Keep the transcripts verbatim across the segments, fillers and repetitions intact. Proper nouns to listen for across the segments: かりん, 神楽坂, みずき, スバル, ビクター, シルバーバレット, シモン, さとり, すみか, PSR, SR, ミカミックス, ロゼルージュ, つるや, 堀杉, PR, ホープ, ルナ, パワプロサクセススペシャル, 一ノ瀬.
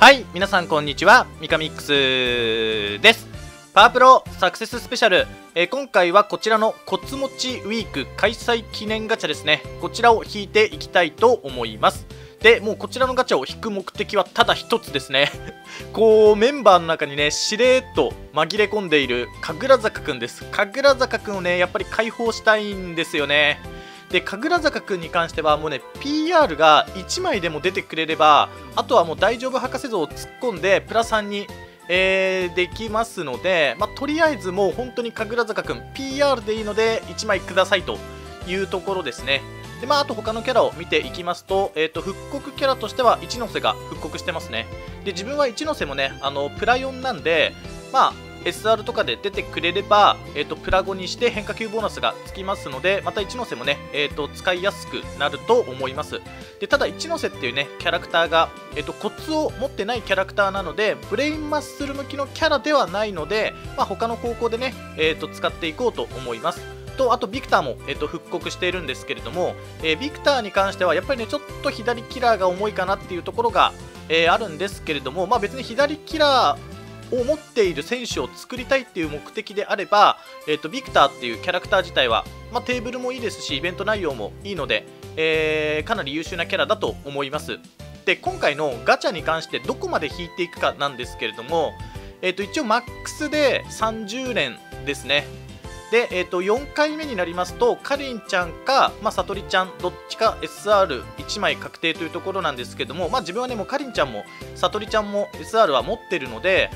はい、皆さんこんにちは。ミカミックスです。パワプロサクセススペシャル、えー、今回はこちらのコツ持ちウィーク開催記念ガチャですね。こちらを引いていきたいと思います。で、もうこちらのガチャを引く目的はただ一つですね。こう、メンバーの中にね、しれーっと紛れ込んでいる神楽坂くんです。神楽坂くんをね、やっぱり解放したいんですよね。で、神楽坂くんに関してはもうね、ピーアール がいちまいでも出てくれれば、あとはもう大丈夫博士像を突っ込んで、プラさんに、えー、できますので、まあ、とりあえずもう本当に神楽坂くん、ピーアール でいいのでいちまいくださいというところですね。で、まあ、あと他のキャラを見ていきますと、えーと、復刻キャラとしては一ノ瀬が復刻してますね。で、自分は一ノ瀬もね、あの、プラよんなんで、まあ、エスアール とかで出てくれれば、えー、とプラごにして変化球ボーナスがつきますので、また一ノ瀬もね、えー、と使いやすくなると思います。で、ただ一ノ瀬っていうねキャラクターが、えー、とコツを持ってないキャラクターなので、ブレインマッスル向きのキャラではないので、まあ、他の方向でね、えー、と使っていこうと思います。とあとビクターも、えー、と復刻しているんですけれども、えー、ビクターに関してはやっぱりねちょっと左キラーが重いかなっていうところが、えー、あるんですけれども、まあ、別に左キラーを持っている選手を作りたいっていう目的であれば、えーと、ビクターっていうキャラクター自体は、まあ、テーブルもいいですしイベント内容もいいので、えー、かなり優秀なキャラだと思います。で、今回のガチャに関してどこまで引いていくかなんですけれども、えーと、一応マックスでさんじゅうれんですね。で、えーと、よんかいめになりますとかりんちゃんか、まあ、さとりちゃんどっちか エスアールいち 枚確定というところなんですけども、まあ、自分はねもうかりんちゃんもさとりちゃんも エスアール は持ってるので、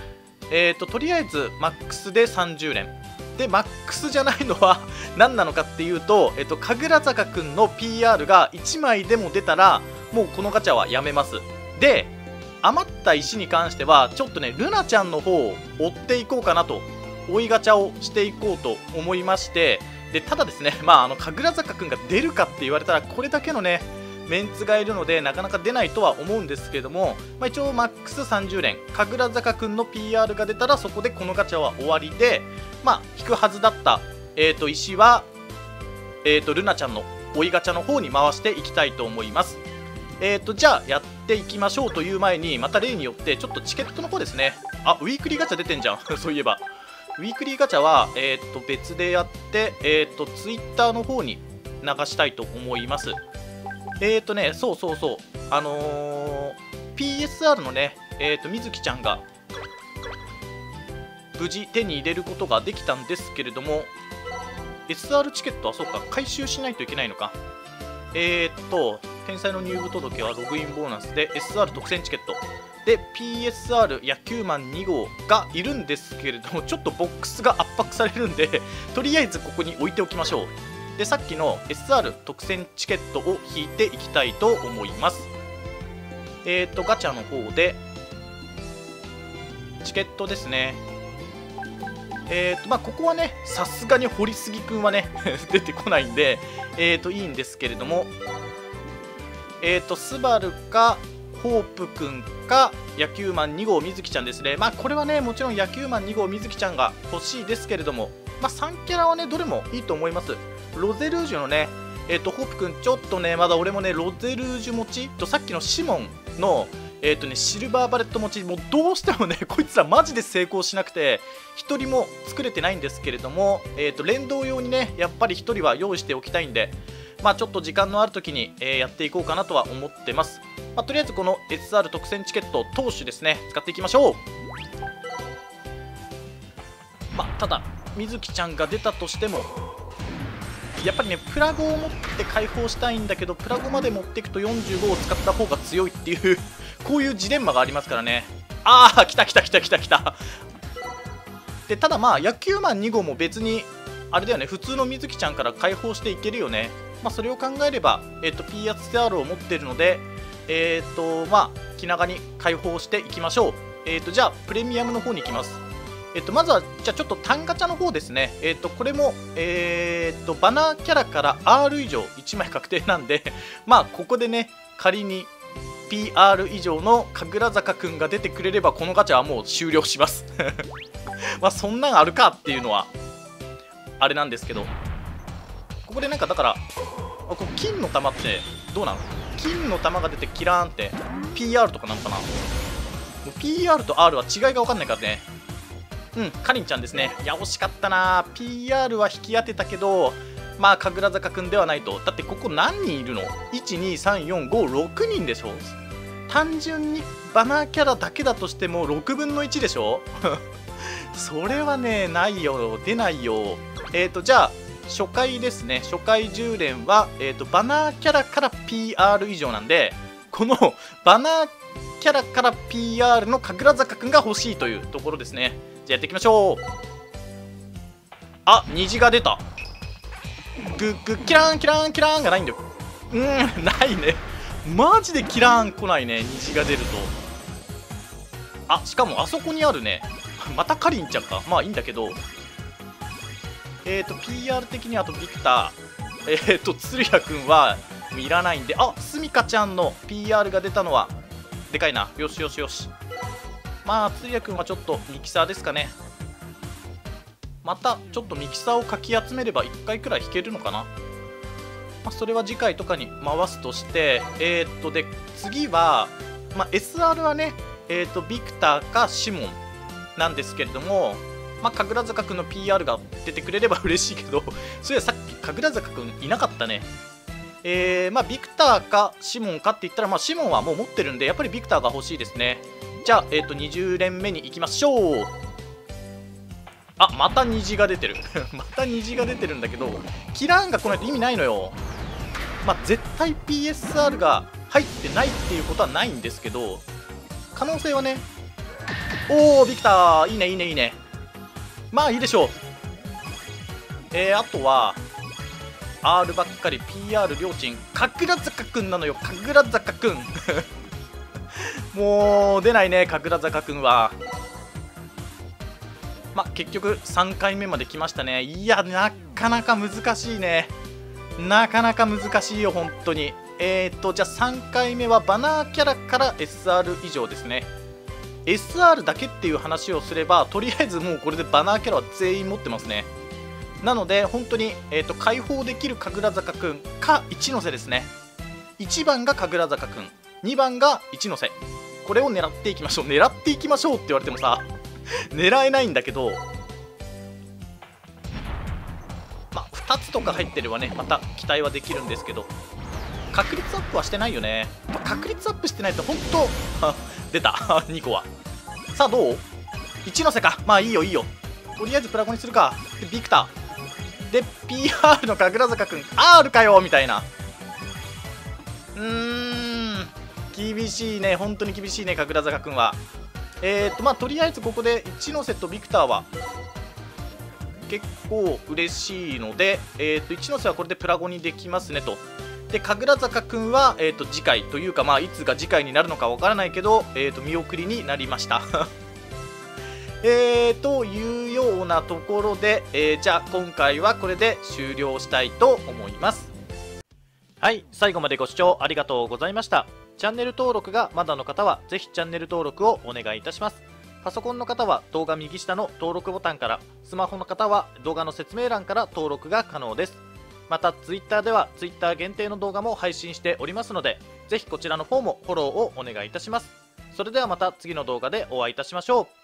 えーと、とりあえずマックスでさんじゅうれんで、マックスじゃないのは何なのかっていうと、えーと、神楽坂くんの ピーアール がいちまいでも出たらもうこのガチャはやめます。で、余った石に関してはちょっとねルナちゃんの方を追っていこうかなと、追いガチャをしていこうと思いまして、でただですね、まあ、あの神楽坂くんが出るかって言われたらこれだけのねメンツがいるのでなかなか出ないとは思うんですけれども、まあ、一応マックスさんじゅうれん神楽坂くんの ピーアール が出たらそこでこのガチャは終わりで、まあ、引くはずだった、えー、と石は、えー、とルナちゃんの追いガチャの方に回していきたいと思います。えー、とじゃあやっていきましょうという前に、また例によってちょっとチケットの方ですね。あ、ウィークリーガチャ出てんじゃんそういえばウィークリーガチャは、えー、と別でやって、えー、と Twitter の方に流したいと思います。えーとね、そうそうそう、あのー、ピーエスアール のね、えーと、みずきちゃんが無事手に入れることができたんですけれども、エスアール チケットはそうか、回収しないといけないのか。えーと、天才の入部届はログインボーナスで エスアール 特選チケット。で、ピーエスアール 野球マンに号がいるんですけれども、ちょっとボックスが圧迫されるんで、とりあえずここに置いておきましょう。で、さっきの エスアール 特選チケットを引いていきたいと思います。えーとガチャの方でチケットですね。えーとまあここはねさすがに堀杉くんはね出てこないんで、えーといいんですけれども、えーとスバルかホープくんか野球マンに号みずきちゃんですね。まあこれはねもちろん野球マンに号みずきちゃんが欲しいですけれども、まあさんキャラはねどれもいいと思います。ロゼルージュのね、えっと、ホープくん、ちょっとね、まだ俺もね、ロゼルージュ持ちと、さっきのシモンの、えっとね、シルバーバレット持ち、もうどうしてもね、こいつらマジで成功しなくて、ひとりも作れてないんですけれども、えっと、連動用にね、やっぱりひとりは用意しておきたいんで、まあ、ちょっと時間のある時に、えー、やっていこうかなとは思ってます。まあ、とりあえず、この エスアール 特選チケット、投手ですね、使っていきましょう。まあ、ただ、みずきちゃんが出たとしても、やっぱりねプラゴを持って解放したいんだけど、プラゴまで持っていくとよんじゅうごを使った方が強いっていうこういうジレンマがありますからね。ああ、来た来た来た来た来た。で、ただまあ野球マンに号も別にあれだよね、普通のみずきちゃんから解放していけるよね。まあ、それを考えれば、えー、と ピーエスアール を持っているので、えっ、ー、とまあ気長に解放していきましょう。えっ、ー、とじゃあプレミアムの方に行きます。えっと、まずは、じゃあちょっとタンガチャの方ですね。えっと、これも、えー、っと、バナーキャラから アール 以上いちまい確定なんで、まあ、ここでね、仮に ピーアール 以上の神楽坂くんが出てくれれば、このガチャはもう終了します。まあ、そんなんあるかっていうのは、あれなんですけど。ここでなんか、だから、ここ金の玉って、どうなの？金の玉が出てキラーンって、ピーアール とかなのかな？ピーアール と アール は違いが分かんないからね。うん、かりんちゃんですね。いや、惜しかったな。ピーアール は引き当てたけど、まあ、神楽坂くんではないと。だって、ここ何人いるの ?いち、に、さん、よん、ご、ろくにんでしょ。単純にバナーキャラだけだとしてもろくぶんのいちでしょそれはね、ないよ。出ないよ。えっと、じゃあ、初回ですね。初回じゅうれんは、えっと、バナーキャラから ピーアール 以上なんで、このバナーキャラから ピーアール の神楽坂くんが欲しいというところですね。じゃあやっていきましょう。あ、虹が出た。グッグッキラーンキラーンキラーンがないんだよ。うん、ないね。マジでキラーン来ないね。虹が出ると。あ、しかもあそこにあるね。またかりんちゃんか。まあいいんだけど。えっと、ピーアール 的にあとビクター。えっと、つるやくんはいらないんで、あ、すみかちゃんの ピーアール が出たのはでかいな。よしよしよし。まあつるやくんはちょっとミキサーですかね。またちょっとミキサーをかき集めればいっかいくらい弾けるのかな、まあ、それは次回とかに回すとして、えー、っとで次は、まあ、エスアール はね、えー、っとビクターかシモンなんですけれども、まあ、神楽坂くんの ピーアール が出てくれれば嬉しいけどそれはさっき神楽坂くんいなかったね。えー、まあビクターかシモンかって言ったら、まあシモンはもう持ってるんで、やっぱりビクターが欲しいですね。じゃあ、えー、とにじゅうれんめに行きましょう。あ、また虹が出てるまた虹が出てるんだけど、キラーンが来ないと意味ないのよ。まあ絶対 ピーエスアール が入ってないっていうことはないんですけど、可能性はね。おー、ビクターいいねいいねいいね。まあいいでしょう。えー、あとはアール ばっかり、 ピーアール りょーちん、神楽坂くんなのよ。神楽坂くんもう出ないね、神楽坂くんは。まあ結局さんかいめまで来ましたね。いや、なかなか難しいね。なかなか難しいよ、本当に。えっとじゃあさんかいめはバナーキャラから エスアール 以上ですね。 エスアール だけっていう話をすれば、とりあえずもうこれでバナーキャラは全員持ってますね。なので本当に、えー、と解放できる神楽坂くんか一ノ瀬ですね。いちばんが神楽坂くん、にばんが一ノ瀬。これを狙っていきましょう。狙っていきましょうって言われてもさ狙えないんだけど、まあふたつとか入ってればね、また期待はできるんですけど、確率アップはしてないよね。確率アップしてないと本当出たにこはさあどう、一ノ瀬か。まあいいよいいよ、とりあえずプラゴにするか。でビクターで ピーアール の神楽坂くん アール かよみたいな。うーん、厳しいね、本当に厳しいね、神楽坂くんは。えーとまあとりあえずここで一ノ瀬とビクターは結構嬉しいので、えーと一ノ瀬はこれでプラゴにできますねと。で神楽坂くんは、えーと次回というか、まあいつが次回になるのかわからないけど、えーと見送りになりましたえー、というようなところで、えー、じゃあ今回はこれで終了したいと思います。はい、最後までご視聴ありがとうございました。チャンネル登録がまだの方はぜひチャンネル登録をお願いいたします。パソコンの方は動画右下の登録ボタンから、スマホの方は動画の説明欄から登録が可能です。また Twitter では Twitter 限定の動画も配信しておりますので、ぜひこちらの方もフォローをお願いいたします。それではまた次の動画でお会いいたしましょう。